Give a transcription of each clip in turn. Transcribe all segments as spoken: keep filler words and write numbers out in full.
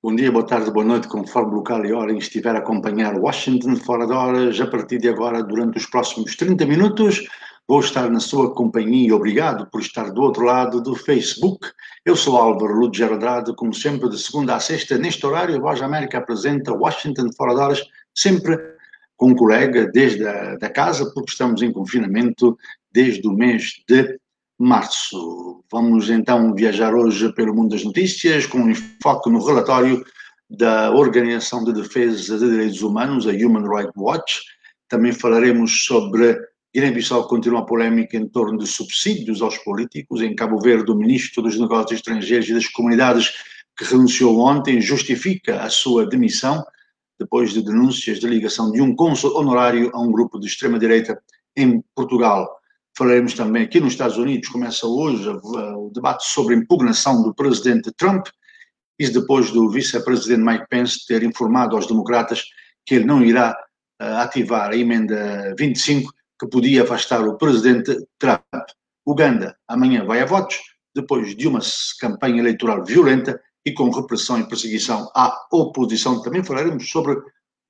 Bom dia, boa tarde, boa noite, conforme local e hora em que estiver a acompanhar Washington Fora de Horas. A partir de agora, durante os próximos trinta minutos, vou estar na sua companhia. Obrigado por estar do outro lado do Facebook. Eu sou Álvaro Rodrigues Aradrado, como sempre, de segunda a sexta, neste horário, a Voz América apresenta Washington Fora de Horas, sempre com um colega desde a da casa, porque estamos em confinamento desde o mês de março. Vamos então viajar hoje pelo mundo das notícias com um enfoque no relatório da Organização de Defesa de Direitos Humanos, a Human Rights Watch. Também falaremos sobre Guiné-Bissau, continua a polémica em torno de subsídios aos políticos. Em Cabo Verde, o ministro dos Negócios Estrangeiros e das Comunidades, que renunciou ontem, justifica a sua demissão depois de denúncias de ligação de um cônsul honorário a um grupo de extrema-direita em Portugal. Falaremos também aqui nos Estados Unidos, começa hoje o debate sobre a impugnação do presidente Trump e depois do vice-presidente Mike Pence ter informado aos democratas que ele não irá uh, ativar a emenda vinte e cinco que podia afastar o presidente Trump. Uganda amanhã vai a votos depois de uma campanha eleitoral violenta e com repressão e perseguição à oposição. Também falaremos sobre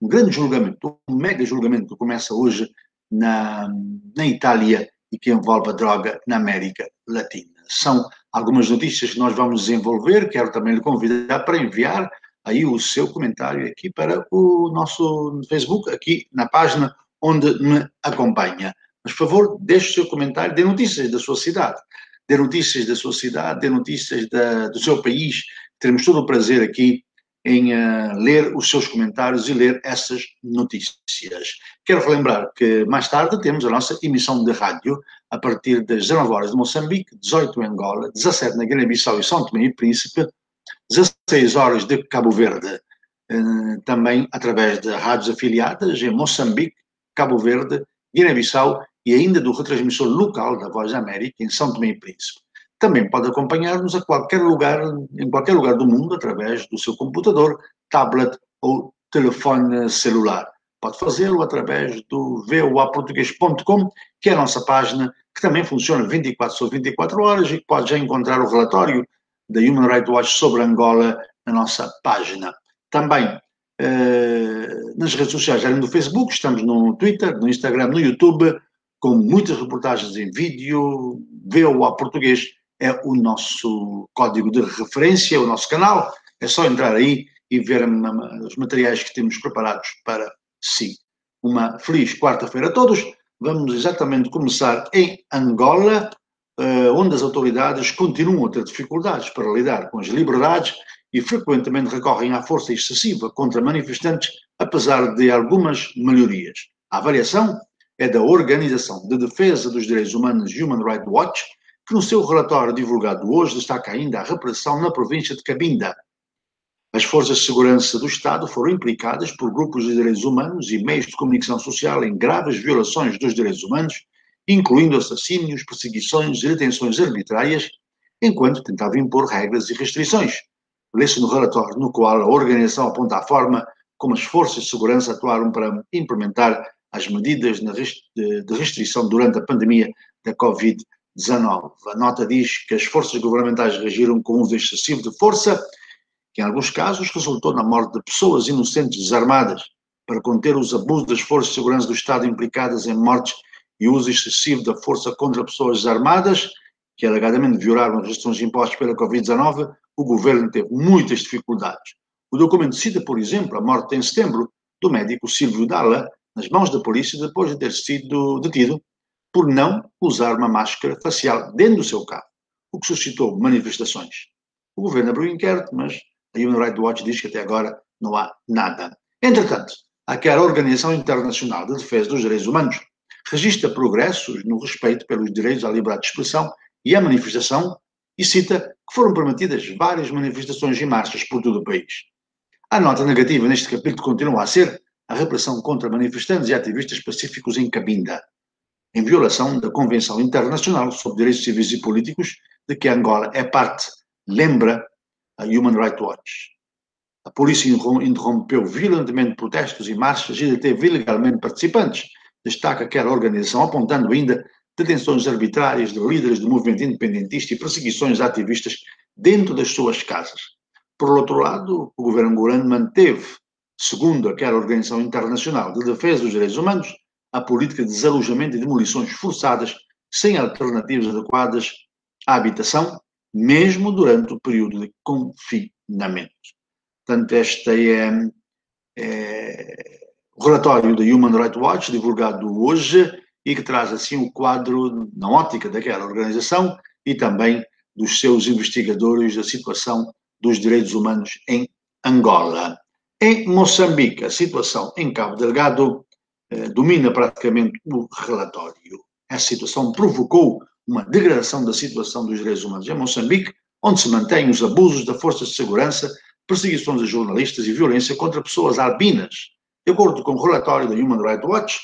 um grande julgamento, um mega julgamento que começa hoje na, na Itália e que envolve a droga na América Latina. São algumas notícias que nós vamos desenvolver. Quero também lhe convidar para enviar aí o seu comentário aqui para o nosso Facebook, aqui na página onde me acompanha. Mas, por favor, deixe o seu comentário, dê notícias da sua cidade, dê notícias da sua cidade, dê notícias da, do seu país. Teremos todo o prazer aqui em uh, ler os seus comentários e ler essas notícias. Quero relembrar que mais tarde temos a nossa emissão de rádio a partir das dezanove horas de Moçambique, dezoito em Angola, dezassete na Guiné-Bissau e São Tomé e Príncipe, dezasseis horas de Cabo Verde, uh, também através de rádios afiliadas em Moçambique, Cabo Verde, Guiné-Bissau e ainda do retransmissor local da Voz América em São Tomé e Príncipe. Também pode acompanhar-nos a qualquer lugar, em qualquer lugar do mundo, através do seu computador, tablet ou telefone celular. Pode fazê-lo através do voa português ponto com, que é a nossa página, que também funciona vinte e quatro sobre vinte e quatro horas e que pode já encontrar o relatório da Human Rights Watch sobre Angola na nossa página. Também eh, nas redes sociais, além do Facebook, estamos no Twitter, no Instagram, no YouTube, com muitas reportagens em vídeo. V O A Português é o nosso código de referência, o nosso canal. É só entrar aí e ver os materiais que temos preparados para si. Uma feliz quarta-feira a todos. Vamos exatamente começar em Angola, onde as autoridades continuam a ter dificuldades para lidar com as liberdades e frequentemente recorrem à força excessiva contra manifestantes, apesar de algumas melhorias. A avaliação é da Organização de Defesa dos Direitos Humanos Human Rights Watch, que no seu relatório divulgado hoje destaca ainda a repressão na província de Cabinda. As forças de segurança do Estado foram implicadas por grupos de direitos humanos e meios de comunicação social em graves violações dos direitos humanos, incluindo assassínios, perseguições e detenções arbitrárias, enquanto tentavam impor regras e restrições. Lê-se no relatório no qual a organização aponta a forma como as forças de segurança atuaram para implementar as medidas de restrição durante a pandemia da covid dezenove. A nota diz que as forças governamentais reagiram com um uso excessivo de força, que em alguns casos resultou na morte de pessoas inocentes desarmadas, para conter os abusos das forças de segurança do Estado implicadas em mortes e uso excessivo da força contra pessoas desarmadas, que alegadamente violaram as restrições impostas pela covid dezenove, o governo teve muitas dificuldades. O documento cita, por exemplo, a morte em setembro do médico Silvio Dalla, nas mãos da polícia depois de ter sido detido por não usar uma máscara facial dentro do seu carro, o que suscitou manifestações. O governo abriu um inquérito, mas a Human Rights Watch diz que até agora não há nada. Entretanto, aquela Organização Internacional de Defesa dos Direitos Humanos registra progressos no respeito pelos direitos à liberdade de expressão e à manifestação e cita que foram permitidas várias manifestações e marchas por todo o país. A nota negativa neste capítulo continua a ser a repressão contra manifestantes e ativistas pacíficos em Cabinda, em violação da Convenção Internacional sobre Direitos Civis e Políticos, de que Angola é parte, lembra a Human Rights Watch. A polícia interrompeu violentamente protestos e marchas e deteve ilegalmente participantes, destaca aquela organização, apontando ainda detenções arbitrárias de líderes do movimento independentista e perseguições a ativistas dentro das suas casas. Por outro lado, o governo angolano manteve, segundo aquela Organização Internacional de Defesa dos Direitos Humanos, a política de desalojamento e demolições forçadas sem alternativas adequadas à habitação, mesmo durante o período de confinamento. Portanto, este é, é o relatório da Human Rights Watch, divulgado hoje, e que traz assim o quadro na ótica daquela organização e também dos seus investigadores da situação dos direitos humanos em Angola. Em Moçambique, a situação em Cabo Delgado eh, domina praticamente o relatório. Essa situação provocou uma degradação da situação dos direitos humanos em Moçambique, onde se mantêm os abusos da força de segurança, perseguições a jornalistas e violência contra pessoas albinas. De acordo com o relatório da Human Rights Watch,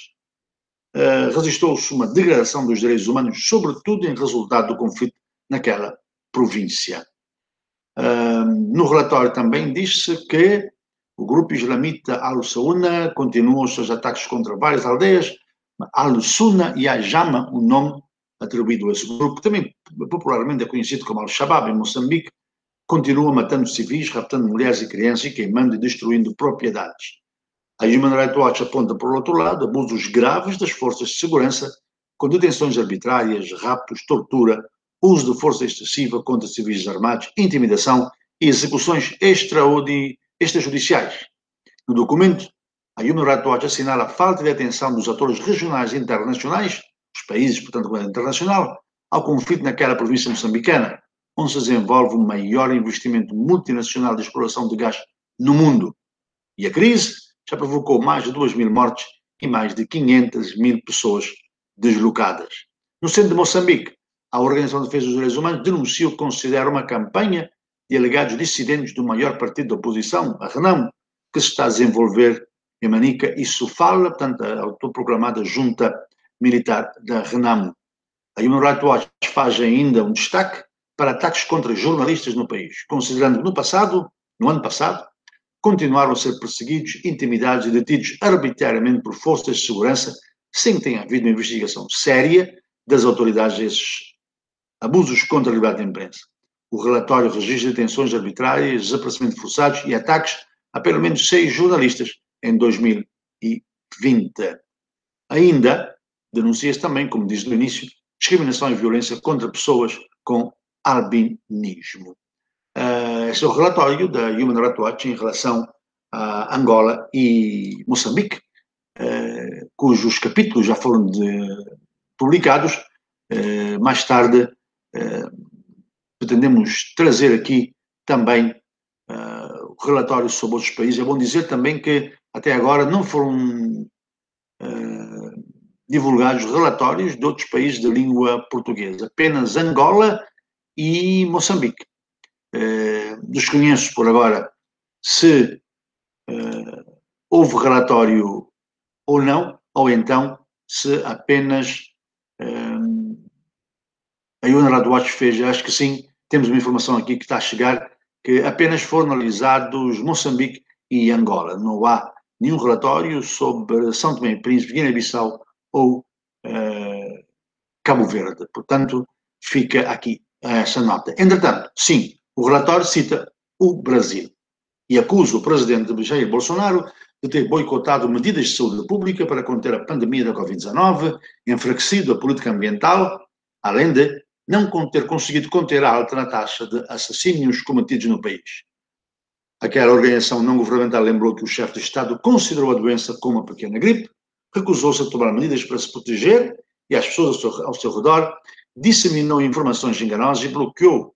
eh, registrou-se uma degradação dos direitos humanos, sobretudo em resultado do conflito naquela província. Uh, no relatório também diz-se que o grupo islamita Al-Sunnah continua os seus ataques contra várias aldeias. Al-Sunnah wa Jama'ah, o nome atribuído a esse grupo, também popularmente é conhecido como Al-Shabaab em Moçambique, continua matando civis, raptando mulheres e crianças e queimando e destruindo propriedades. A Human Rights Watch aponta, por outro lado, abusos graves das forças de segurança, com detenções arbitrárias, raptos, tortura, uso de força excessiva contra civis armados, intimidação e execuções extrajudiciais. No documento, a Human Rights Watch assinala a falta de atenção dos atores regionais e internacionais, os países, portanto, com a internacional, ao conflito naquela província moçambicana, onde se desenvolve o maior investimento multinacional de exploração de gás no mundo. E a crise já provocou mais de duas mil mortes e mais de quinhentas mil pessoas deslocadas. No centro de Moçambique, a Organização de Defesa dos Direitos Humanos denunciou que considera uma campanha de alegados dissidentes do maior partido da oposição, a Renamo, que se está a desenvolver em Manica e Sofala, portanto, a autoproclamada junta militar da Renamo. A Human Rights Watch faz ainda um destaque para ataques contra jornalistas no país, considerando que no passado, no ano passado, continuaram a ser perseguidos, intimidados e detidos arbitrariamente por forças de segurança, sem que tenha havido uma investigação séria das autoridades desses abusos contra a liberdade de imprensa. O relatório registra detenções arbitrárias, desaparecimentos forçados e ataques a pelo menos seis jornalistas em dois mil e vinte. Ainda, denuncia-se também, como diz no início, discriminação e violência contra pessoas com albinismo. Uh, este é o relatório da Human Rights Watch em relação a Angola e Moçambique, uh, cujos capítulos já foram de, publicados. Uh, mais tarde, Uh, pretendemos trazer aqui também uh, relatórios sobre outros países. É bom dizer também que até agora não foram uh, divulgados relatórios de outros países de língua portuguesa, apenas Angola e Moçambique. Uh, desconheço por agora se uh, houve relatório ou não, ou então se apenas Uh, a Human Rights Watch fez, acho que sim, temos uma informação aqui que está a chegar, que apenas foram analisados Moçambique e Angola. Não há nenhum relatório sobre São Tomé e Príncipe, Guiné-Bissau ou eh, Cabo Verde. Portanto, fica aqui essa nota. Entretanto, sim, o relatório cita o Brasil e acusa o presidente Jair Bolsonaro de ter boicotado medidas de saúde pública para conter a pandemia da covid dezenove, enfraquecido a política ambiental, além de não ter conseguido conter a alta na taxa de assassínios cometidos no país. Aquela organização não-governamental lembrou que o chefe de Estado considerou a doença como uma pequena gripe, recusou-se a tomar medidas para se proteger e as pessoas ao seu, ao seu redor, disseminou informações enganosas e bloqueou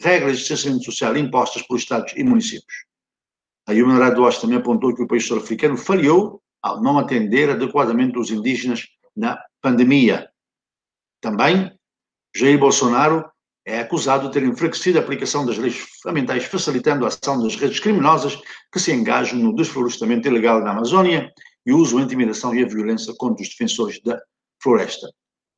regras de distanciamento social impostas por Estados e municípios. A Human Rights Watch também apontou que o país sul-africano falhou ao não atender adequadamente os indígenas na pandemia. Também, Jair Bolsonaro é acusado de ter enfraquecido a aplicação das leis fundamentais, facilitando a ação das redes criminosas que se engajam no desflorestamento ilegal na Amazónia e usam a intimidação e a violência contra os defensores da floresta.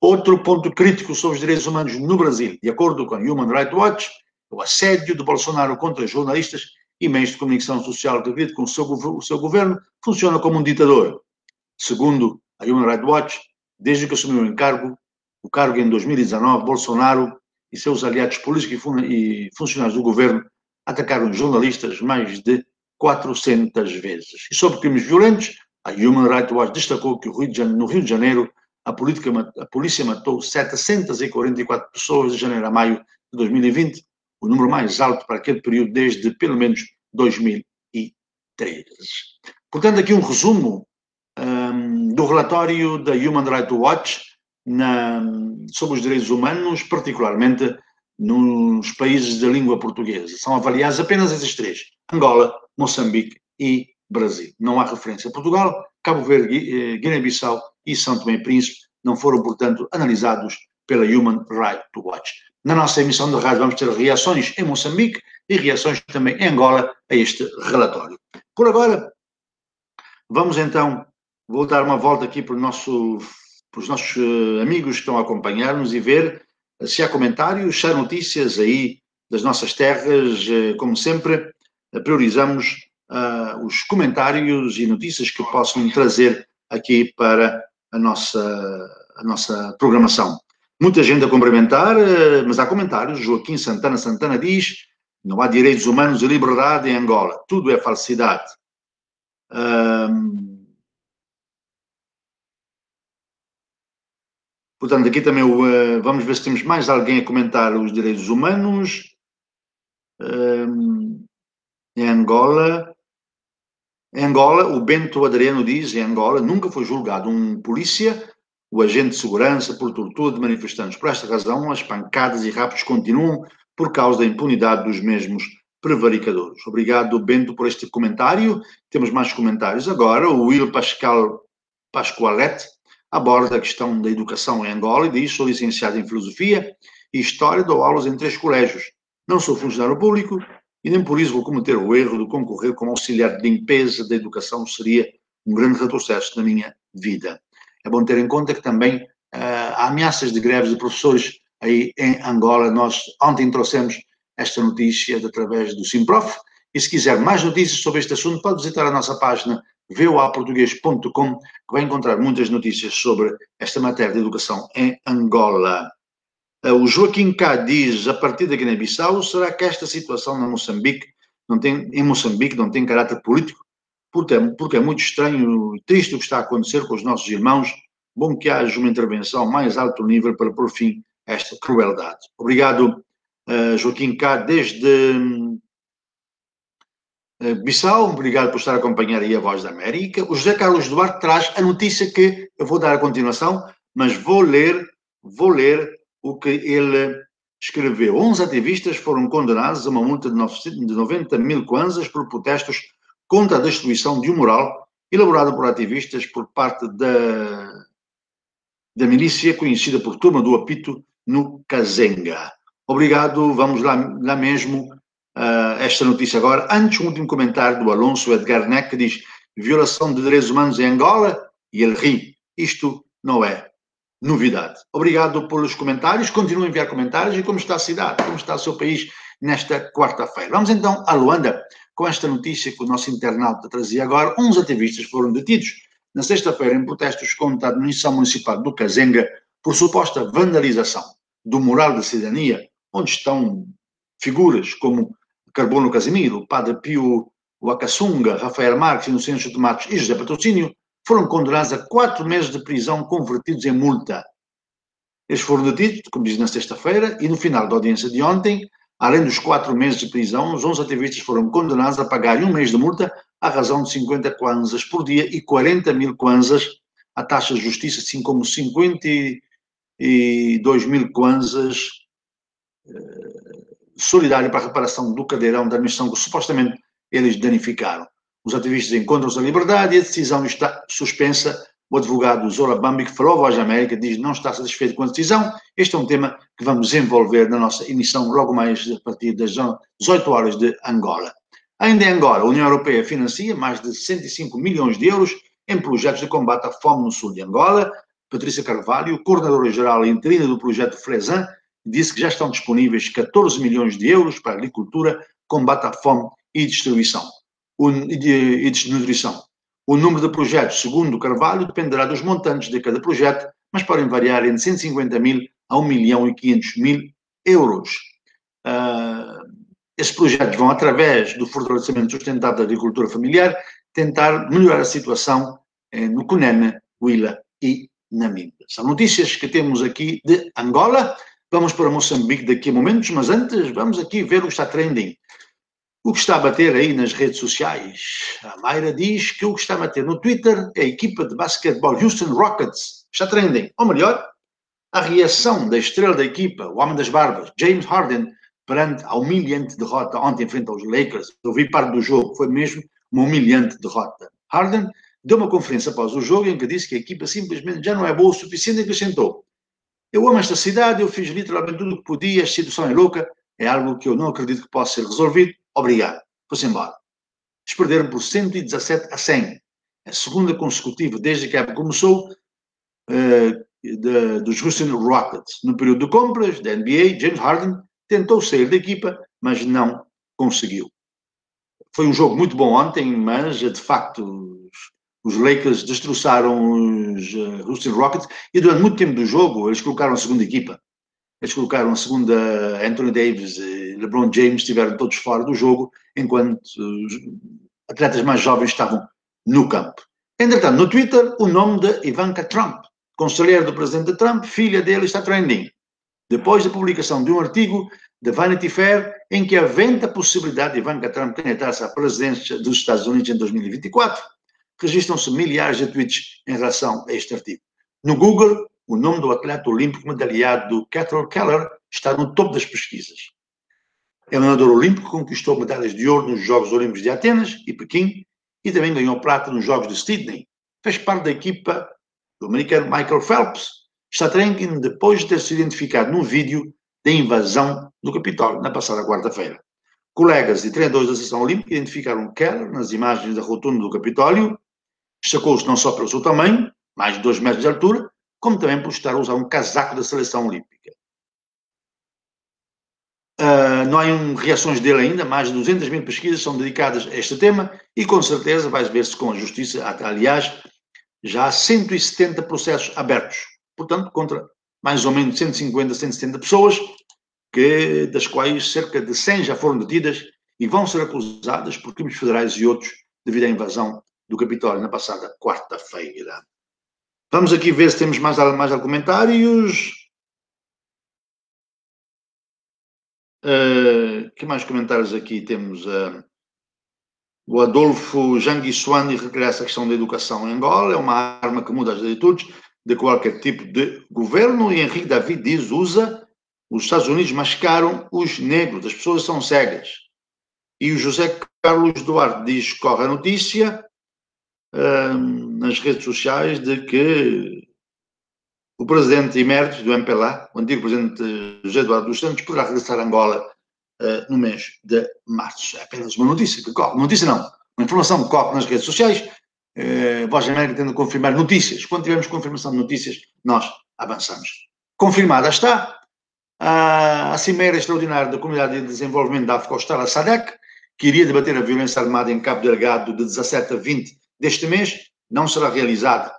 Outro ponto crítico sobre os direitos humanos no Brasil, de acordo com a Human Rights Watch, é o assédio de Bolsonaro contra jornalistas e meios de comunicação social que acredita que o seu, o seu governo funciona como um ditador. Segundo a Human Rights Watch, desde que assumiu o encargo, O cargo em dois mil e dezanove, Bolsonaro e seus aliados políticos e funcionários do governo atacaram jornalistas mais de quatrocentas vezes. E sobre crimes violentos, a Human Rights Watch destacou que no Rio de Janeiro a, política, a polícia matou setecentas e quarenta e quatro pessoas de janeiro a maio de dois mil e vinte, o número mais alto para aquele período desde pelo menos dois mil e treze. Portanto, aqui um resumo um, do relatório da Human Rights Watch na, sobre os direitos humanos, particularmente nos países da língua portuguesa. São avaliados apenas esses três: Angola, Moçambique e Brasil. Não há referência a Portugal, Cabo Verde, Guiné-Bissau e São Tomé e Príncipe. Não foram, portanto, analisados pela Human Rights Watch. Na nossa emissão de rádio vamos ter reações em Moçambique e reações também em Angola a este relatório. Por agora, vamos então, vou dar uma volta aqui para, o nosso, para os nossos amigos que estão a acompanhar-nos e ver se há comentários, se há notícias aí das nossas terras. Como sempre, priorizamos uh, os comentários e notícias que possam trazer aqui para a nossa, a nossa programação. Muita gente a cumprimentar, uh, mas há comentários. Joaquim Santana Santana diz: não há direitos humanos e liberdade em Angola, tudo é falsidade. Uh, Portanto, aqui também uh, vamos ver se temos mais alguém a comentar os direitos humanos um, em Angola. Em Angola, o Bento Adriano diz, em Angola nunca foi julgado um polícia, o agente de segurança, por tortura de manifestantes. Por esta razão, as pancadas e raptos continuam por causa da impunidade dos mesmos prevaricadores. Obrigado, Bento, por este comentário. Temos mais comentários agora. O Will Pascal Pascoalete aborda a questão da educação em Angola e diz: sou licenciado em Filosofia e História, dou aulas em três colégios. Não sou funcionário público e nem por isso vou cometer o erro de concorrer como auxiliar de limpeza da educação. Seria um grande retrocesso na minha vida. É bom ter em conta que também uh, há ameaças de greves de professores aí em Angola. Nós ontem trouxemos esta notícia através do Simprof. E se quiser mais notícias sobre este assunto, pode visitar a nossa página voa português ponto com, que vai encontrar muitas notícias sobre esta matéria de educação em Angola. O Joaquim K. diz: a partir da Guiné-Bissau, será que esta situação na Moçambique não tem, em Moçambique não tem caráter político? Porque é, porque é muito estranho e triste o que está a acontecer com os nossos irmãos. Bom que haja uma intervenção mais alto nível para pôr fim a esta crueldade. Obrigado, Joaquim K. desde Bissau, obrigado por estar a acompanhar aí a Voz da América. O José Carlos Duarte traz a notícia que eu vou dar a continuação, mas vou ler, vou ler o que ele escreveu. onze ativistas foram condenados a uma multa de noventa mil kwanzas por protestos contra a destruição de um mural elaborado por ativistas por parte da, da milícia conhecida por Turma do Apito, no Kazenga. Obrigado, vamos lá, lá mesmo. Uh, esta notícia agora. Antes, um último comentário do Alonso Edgar Neck, que diz: violação de direitos humanos em Angola, e ele ri. Isto não é novidade. Obrigado pelos comentários, continuem a enviar comentários. E como está a cidade, como está o seu país nesta quarta-feira? Vamos então a Luanda, com esta notícia que o nosso internauta trazia agora. onze ativistas foram detidos na sexta-feira em protestos contra a administração municipal do Kazenga por suposta vandalização do mural da cidadania, onde estão figuras como Carbono Casimiro, Padre Pio Wakassunga, Rafael Marques, Inocêncio de Matos e José Patrocínio. Foram condenados a quatro meses de prisão convertidos em multa. Eles foram detidos, como diz, na sexta-feira, e no final da audiência de ontem, além dos quatro meses de prisão, os onze ativistas foram condenados a pagar um mês de multa à razão de cinquenta kwanzas por dia e quarenta mil kwanzas à taxa de justiça, assim como cinquenta e dois mil kwanzas uh, solidário para a reparação do cadeirão da missão que supostamente eles danificaram. Os ativistas encontram-se à liberdade e a decisão está suspensa. O advogado Zora Bambi, que falou à Voz da América, diz que não está satisfeito com a decisão. Este é um tema que vamos envolver na nossa emissão logo mais a partir das dezoito horas de Angola. Ainda em Angola, a União Europeia financia mais de sessenta e cinco milhões de euros em projetos de combate à fome no sul de Angola. Patrícia Carvalho, coordenadora-geral interina do projeto Fresan, disse que já estão disponíveis catorze milhões de euros para agricultura, combate à fome e distribuição, e desnutrição. O número de projetos, segundo Carvalho, dependerá dos montantes de cada projeto, mas podem variar entre cento e cinquenta mil a um milhão e quinhentos mil euros. Uh, Esses projetos vão, através do fortalecimento sustentável da agricultura familiar, tentar melhorar a situação eh, no Cunene, Huila e Namíbia. São notícias que temos aqui de Angola. Vamos para Moçambique daqui a momentos, mas antes vamos aqui ver o que está trending. O que está a bater aí nas redes sociais? A Mayra diz que o que está a bater no Twitter é a equipa de basquetebol Houston Rockets. Está trending. Ou melhor, a reação da estrela da equipa, o homem das barbas, James Harden, perante a humilhante derrota ontem em frente aos Lakers. Eu vi parte do jogo, foi mesmo uma humilhante derrota. Harden deu uma conferência após o jogo em que disse que a equipa simplesmente já não é boa o suficiente e acrescentou: eu amo esta cidade, eu fiz literalmente tudo o que podia, a situação é louca, é algo que eu não acredito que possa ser resolvido. Obrigado. Foi-se embora. Eles perderam por cento e dezassete a cem. A segunda consecutiva, desde que a época começou, uh, de, dos Houston Rockets. No período de compras da N B A, James Harden tentou sair da equipa, mas não conseguiu. Foi um jogo muito bom ontem, mas, de facto, os, os Lakers destroçaram os uh, Houston Rockets e, durante muito tempo do jogo, eles colocaram a segunda equipa. Eles colocaram a segunda, Anthony Davis e LeBron James estiveram todos fora do jogo, enquanto os atletas mais jovens estavam no campo. Entretanto, no Twitter, o nome de Ivanka Trump, conselheira do presidente Trump, filha dele, está trending, depois da publicação de um artigo da Vanity Fair, em que aventa a possibilidade de Ivanka Trump candidatar-se à presidência dos Estados Unidos em dois mil e vinte e quatro. Registram-se milhares de tweets em relação a este artigo. No Google, o nome do atleta olímpico medalhado Catherine Keller está no topo das pesquisas. É um nadador olímpico que conquistou medalhas de ouro nos Jogos Olímpicos de Atenas e Pequim e também ganhou prata nos Jogos de Sydney. Fez parte da equipa do americano Michael Phelps. Está trending depois de ter sido identificado num vídeo da invasão do Capitólio na passada quarta-feira. Colegas e treinadores da seleção olímpica identificaram Keller nas imagens da rotunda do Capitólio. Destacou-se não só pelo seu tamanho, mais de dois metros de altura, como também por estar a usar um casaco da seleção olímpica. Uh, não há um, reações dele ainda, mais de duzentas mil pesquisas são dedicadas a este tema e com certeza vai ver-se com a justiça. Aliás, já há cento e setenta processos abertos, portanto, contra mais ou menos cento e cinquenta, cento e setenta pessoas, que, das quais cerca de cem já foram detidas e vão ser acusadas por crimes federais e outros devido à invasão do Capitólio na passada quarta-feira. Vamos aqui ver se temos mais, mais comentários. Uh, que mais comentários aqui temos? Uh, o Adolfo Janguissuani regressa à questão da educação em Angola. É uma arma que muda as atitudes de qualquer tipo de governo. E Henrique David diz, usa, os Estados Unidos mascaram os negros, as pessoas são cegas. E o José Carlos Duarte diz, corre a notícia nas redes sociais de que o presidente emérito do M P L A, o antigo presidente José Eduardo dos Santos, poderá regressar a Angola uh, no mês de março. É apenas uma notícia que corre, notícia não, uma informação que corre nas redes sociais. Uh, Voz América tende a confirmar notícias. Quando tivermos confirmação de notícias, nós avançamos. Confirmada está a, a Cimeira Extraordinária da Comunidade de Desenvolvimento da África Austral, a SADC, que iria debater a violência armada em Cabo Delgado de dezassete a vinte deste mês, não será realizada.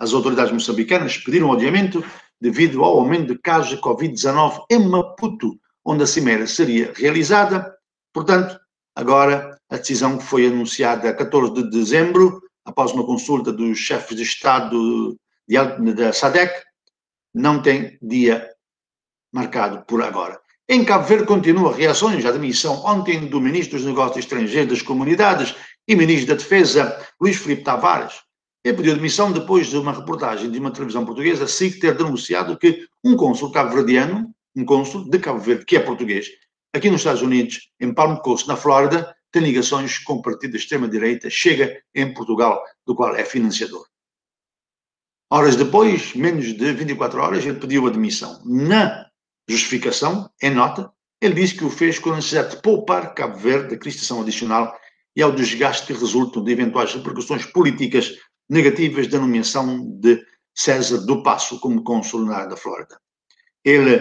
As autoridades moçambicanas pediram adiamento devido ao aumento de casos de covid dezenove em Maputo, onde a cimeira seria realizada. Portanto, agora a decisão que foi anunciada a catorze de dezembro, após uma consulta dos chefes de Estado da SADC, não tem dia marcado por agora. Em Cabo Verde continua reações à demissão ontem do ministro dos Negócios Estrangeiros das Comunidades e ministro da Defesa, Luís Filipe Tavares. Ele pediu demissão depois de uma reportagem de uma televisão portuguesa, SIC, ter denunciado que um cônsul cabo-verdiano, um cônsul de Cabo Verde, que é português, aqui nos Estados Unidos, em Palm Coast, na Flórida, tem ligações com o partido da extrema-direita Chega em Portugal, do qual é financiador. Horas depois, menos de vinte e quatro horas, ele pediu a demissão. Na justificação, em nota, ele disse que o fez com a necessidade de poupar Cabo Verde da crispação adicional e ao desgaste que resultam de eventuais repercussões políticas negativas da nomeação de César de Passo como cônsul da Flórida. Ele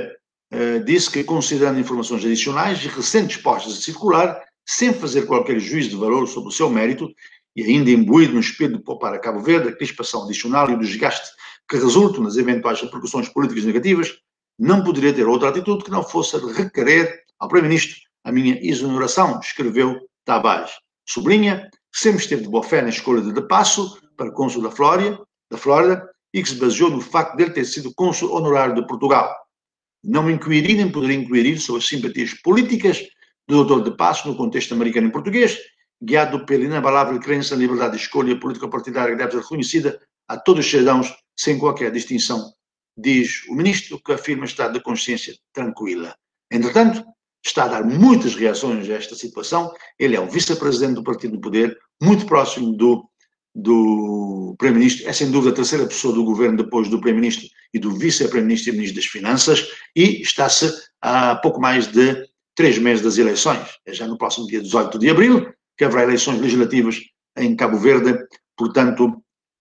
uh, disse que, considerando informações adicionais e recentes postas a circular, sem fazer qualquer juízo de valor sobre o seu mérito, e ainda imbuído no espírito de poupar a Cabo Verde a crispação adicional e o desgaste que resultam nas eventuais repercussões políticas negativas, não poderia ter outra atitude que não fosse requerer ao Primeiro-Ministro a minha exoneração, escreveu Tavares. Sublinha que sempre esteve de boa fé na escolha de De Passo para cônsul da Flórida, da Flórida e que se baseou no facto de ele ter sido cônsul honorário de Portugal. Não inquirir, nem poderia inquirir sobre as simpatias políticas do doutor De Passo no contexto americano e português, guiado pela inabalável crença na liberdade de escolha e política partidária que deve ser reconhecida a todos os cidadãos, sem qualquer distinção, diz o ministro, que afirma estar de consciência tranquila. Entretanto, está a dar muitas reações a esta situação. Ele é o vice-presidente do Partido do Poder, muito próximo do, do primeiro-ministro, é sem dúvida a terceira pessoa do governo depois do primeiro-ministro e do vice-primeiro-ministro e ministro das Finanças, e está-se a pouco mais de três meses das eleições. É já no próximo dia dezoito de abril, que haverá eleições legislativas em Cabo Verde, portanto,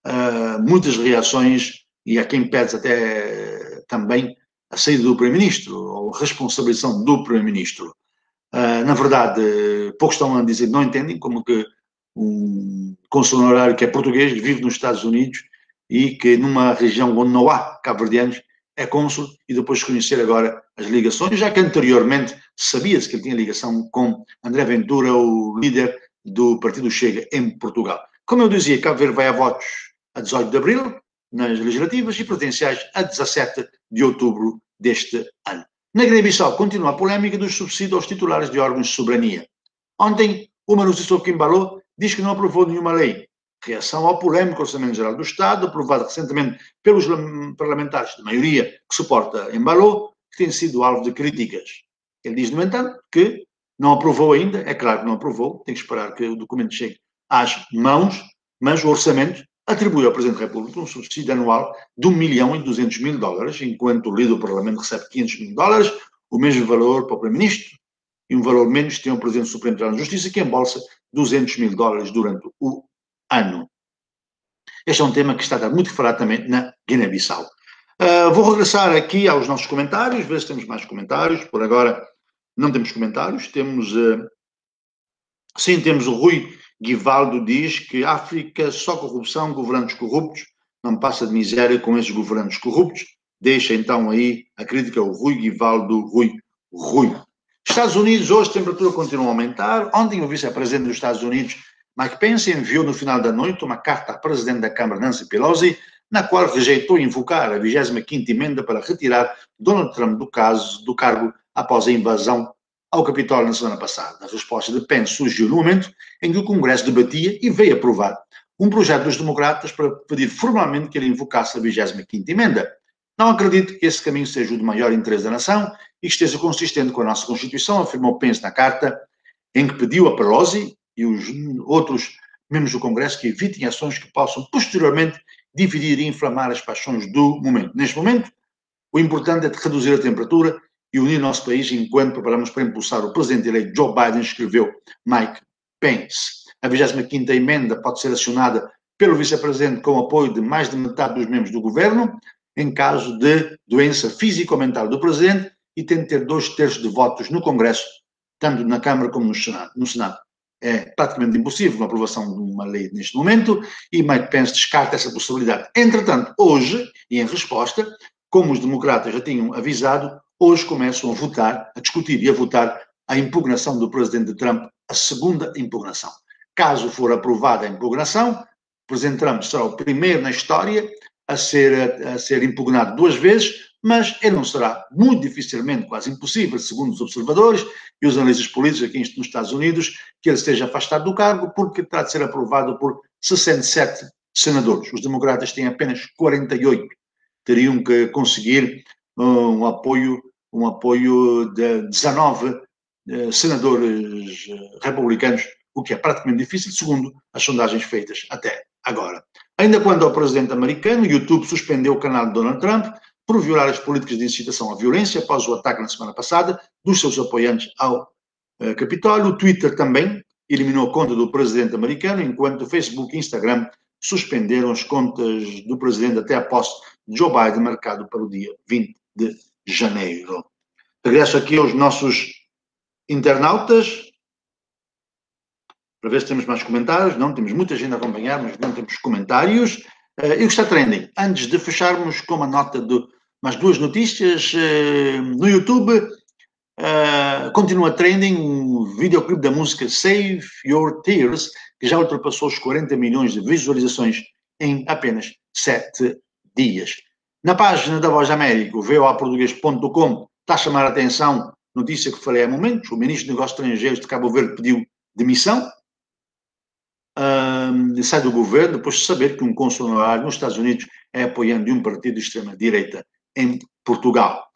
uh, muitas reações, e há quem pede até uh, também a saída do primeiro-ministro, ou a responsabilização do primeiro-ministro. Uh, na verdade, uh, poucos estão a dizer, não entendem como que um cônsul honorário que é português, vive nos Estados Unidos, e que numa região onde não há cabo-verdianos, é cônsul, e depois conhecer agora as ligações, já que anteriormente sabia-se que ele tinha ligação com André Ventura, o líder do Partido Chega em Portugal. Como eu dizia, Cabo Verde vai a votos a dezoito de abril, nas legislativas, e presidenciais a dezassete de outubro deste ano. Na Guiné-Bissau continua a polémica dos subsídios aos titulares de órgãos de soberania. Ontem, o Manuel que embalou diz que não aprovou nenhuma lei. Reação ao polêmico Orçamento Geral do Estado, aprovado recentemente pelos parlamentares de maioria que suporta Embalou, que tem sido alvo de críticas. Ele diz, no entanto, que não aprovou ainda, é claro que não aprovou, tem que esperar que o documento chegue às mãos, mas o orçamento atribui ao Presidente da República um subsídio anual de um milhão e duzentos mil dólares, enquanto o líder do Parlamento recebe quinhentos mil dólares, o mesmo valor para o Primeiro-Ministro, e um valor menos tem o Presidente do Supremo Tribunal de Justiça, que embolsa duzentos mil dólares durante o ano. Este é um tema que está a dar muito falado também na Guiné-Bissau. Uh, vou regressar aqui aos nossos comentários, ver se temos mais comentários. Por agora não temos comentários. Temos, uh, sim, temos o Rui Guivaldo, diz que África só corrupção, governantes corruptos, não passa de miséria com esses governantes corruptos. Deixa então aí a crítica ao Rui Guivaldo, Rui, Rui. Estados Unidos, hoje a temperatura continua a aumentar. Ontem o vice-presidente dos Estados Unidos, Mike Pence, enviou no final da noite uma carta à presidente da Câmara, Nancy Pelosi, na qual rejeitou invocar a vigésima quinta emenda para retirar Donald Trump do, caso, do cargo após a invasão ao Capitólio na semana passada. A resposta de Pence surgiu no momento em que o Congresso debatia e veio aprovar um projeto dos democratas para pedir formalmente que ele invocasse a vigésima quinta emenda. Não acredito que esse caminho seja o de maior interesse da nação e que esteja consistente com a nossa Constituição, afirmou Pence na carta em que pediu a Pelosi e os outros membros do Congresso que evitem ações que possam posteriormente dividir e inflamar as paixões do momento. Neste momento, o importante é reduzir a temperatura e unir o nosso país enquanto preparamos para impulsar o presidente eleito Joe Biden, escreveu Mike Pence. A vigésima quinta emenda pode ser acionada pelo vice-presidente com o apoio de mais de metade dos membros do governo em caso de doença física ou mental do presidente e tem de ter dois terços de votos no Congresso, tanto na Câmara como no Senado. No Senado. É praticamente impossível uma aprovação de uma lei neste momento, e Mike Pence descarta essa possibilidade. Entretanto, hoje, e em resposta, como os democratas já tinham avisado, hoje começam a votar, a discutir e a votar a impugnação do presidente Trump, a segunda impugnação. Caso for aprovada a impugnação, o presidente Trump será o primeiro na história a ser, a ser impugnado duas vezes, mas ele não será, muito dificilmente, quase impossível, segundo os observadores e os analistas políticos aqui nos Estados Unidos, que ele esteja afastado do cargo, porque terá de ser aprovado por sessenta e sete senadores. Os democratas têm apenas quarenta e oito. Teriam que conseguir um apoio, um apoio de dezanove senadores republicanos, o que é praticamente difícil, segundo as sondagens feitas até agora. Ainda quanto ao presidente americano, o YouTube suspendeu o canal de Donald Trump, por violar as políticas de incitação à violência após o ataque na semana passada dos seus apoiantes ao uh, Capitólio. O Twitter também eliminou a conta do presidente americano, enquanto o Facebook e Instagram suspenderam as contas do presidente até a posse de Joe Biden, marcado para o dia vinte de janeiro. Regresso aqui aos nossos internautas, para ver se temos mais comentários. Não, temos muita gente a acompanhar, mas não temos comentários. Uh, e o que está trending? Antes de fecharmos com uma nota de mais duas notícias, uh, no YouTube, Uh, continua trending um videoclipe da música Save Your Tears, que já ultrapassou os quarenta milhões de visualizações em apenas sete dias. Na página da Voz América, voa português ponto com, está a chamar a atenção notícia que falei há momentos: o ministro dos Negócios Estrangeiros de Cabo Verde pediu demissão, uh, sai do governo depois de saber que um consulado nos Estados Unidos é apoiando de um partido de extrema-direita em Portugal.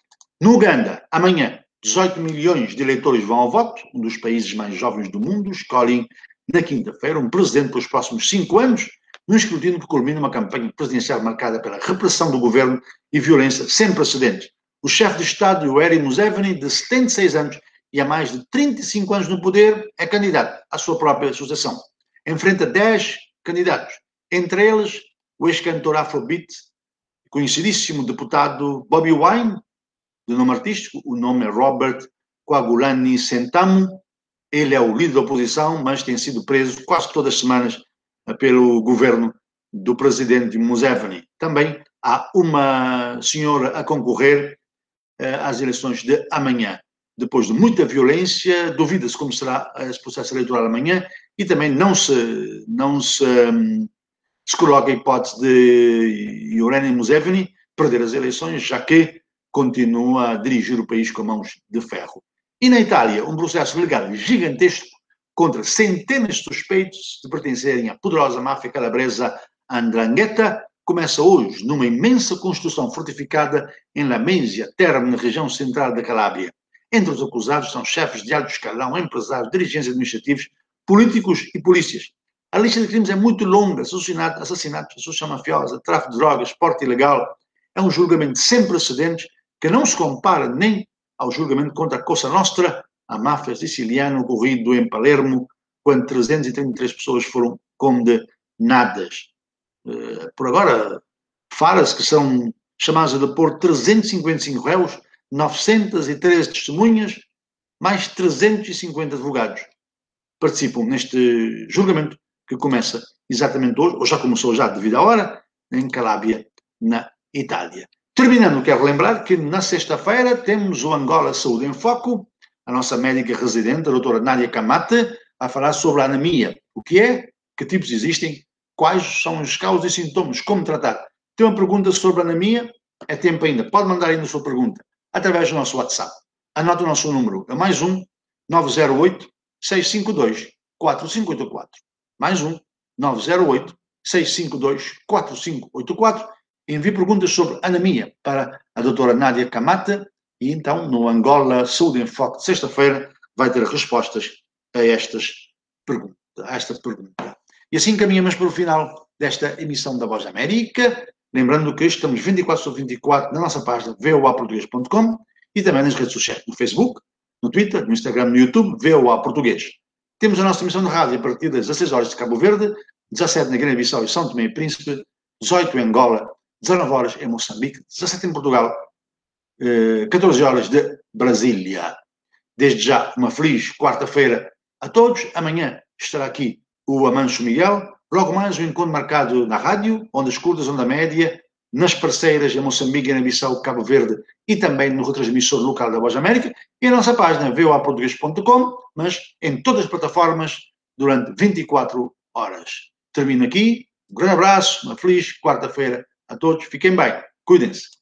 No Uganda, amanhã, dezoito milhões de eleitores vão ao voto, um dos países mais jovens do mundo, escolhem na quinta-feira um presidente para os próximos cinco anos, num escrutínio que culmina uma campanha presidencial marcada pela repressão do governo e violência sem precedentes. O chefe de Estado, Yoweri Museveni, de setenta e seis anos e há mais de trinta e cinco anos no poder, é candidato à sua própria associação. Enfrenta dez candidatos, entre eles o ex-cantor Afrobeat, conhecidíssimo deputado Bobby Wine, de nome artístico, o nome é Robert Kyagulanyi Ssentamu. Ele é o líder da oposição, mas tem sido preso quase todas as semanas pelo governo do presidente Museveni. Também há uma senhora a concorrer eh, às eleições de amanhã. Depois de muita violência, duvida-se como será esse processo eleitoral amanhã e também não se, não se, um, se coloca a hipótese de Yoweri Museveni perder as eleições, já que continua a dirigir o país com mãos de ferro. E na Itália, um processo legal gigantesco contra centenas de suspeitos de pertencerem à poderosa máfia calabresa 'Ndrangheta começa hoje numa imensa construção fortificada em Lamezia Terme, na região central da Calabria. Entre os acusados são chefes de alto escalão, empresários, dirigentes administrativos, políticos e polícias. A lista de crimes é muito longa: assassinato, assassinato, associação mafiosa, tráfico de drogas, porte ilegal. É um julgamento sem precedentes, que não se compara nem ao julgamento contra a Cosa Nostra, a máfia siciliana, ocorrido em Palermo, quando trezentas e trinta e três pessoas foram condenadas. Por agora, fala-se que são chamados a depor trezentos e cinquenta e cinco réus, novecentas e treze testemunhas, mais trezentos e cinquenta advogados. Participam neste julgamento, que começa exatamente hoje, ou já começou já devido à hora, em Calabria, na Itália. Terminando, quero lembrar que na sexta-feira temos o Angola Saúde em Foco. A nossa médica residente, a doutora Nádia Camata, a falar sobre a anemia. O que é? Que tipos existem? Quais são as causas e sintomas? Como tratar? Tem uma pergunta sobre a anemia? É tempo ainda. Pode mandar ainda a sua pergunta através do nosso WhatsApp. Anota o nosso número. É mais um nove zero oito, seis cinco dois, quatro cinco oito quatro. Mais um nove zero oito, seis cinco dois, quatro cinco oito quatro. Envie perguntas sobre anemia para a doutora Nádia Camata e então no Angola Saúde em Foco de sexta-feira vai ter respostas a, estas pergunta, a esta pergunta. E assim caminhamos para o final desta emissão da Voz América, lembrando que estamos vinte e quatro sobre vinte e quatro na nossa página voa português ponto com e também nas redes sociais, no Facebook, no Twitter, no Instagram, no YouTube, V O A Português. Temos a nossa emissão de rádio a partir das dezasseis horas de Cabo Verde, dezassete na Guiné-Bissau e São Tomé e Príncipe, dezoito em Angola, dezanove horas em Moçambique, dezassete em Portugal, catorze horas de Brasília. Desde já, uma feliz quarta-feira a todos. Amanhã estará aqui o Amancio Miguel. Logo mais um encontro marcado na rádio, ondas curtas, onda média, nas parceiras em Moçambique, na Bissau, Cabo Verde e também no retransmissor local da Voz América. E a nossa página voa português ponto com, mas em todas as plataformas durante vinte e quatro horas. Termino aqui. Um grande abraço, uma feliz quarta-feira a todos, fiquem bem, cuidem-se.